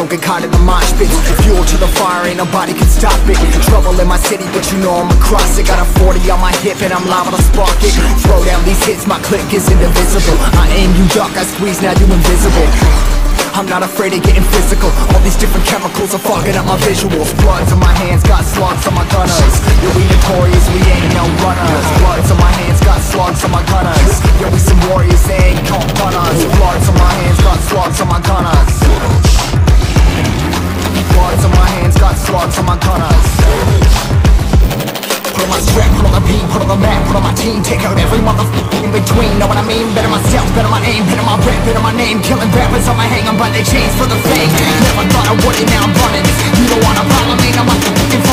don't get caught in the mosh pit. Fuel to the fire, ain't nobody can stop it. Trouble in my city, but you know I'm across it. Got a 40 on my hip and I'm liable to spark it. Throw down these hits, my click is indivisible. I aim, you duck, I squeeze, now you invisible. I'm not afraid of getting physical. All these different chemicals are fogging up my visuals. Bloods on my hands, got slugs on my gunners. Yo, we notorious, we ain't no runners. Bloods on my hands, got slugs on my gunners. Yo, we some warriors, they ain't gon' run us. Bloods on my hands, got slugs on my gunners. Bloods on my hands, got slugs on my gunners. Put on my strap, put on the beat, put on the map, put on my team. Take out every motherfucker in between, know what I mean? Better myself, better my aim, better my rap, better my name. Killing rappers on my hang, I'm by their chains for the fame. Never thought I wouldn't, now I'm running. You don't wanna follow me, now I'm fucking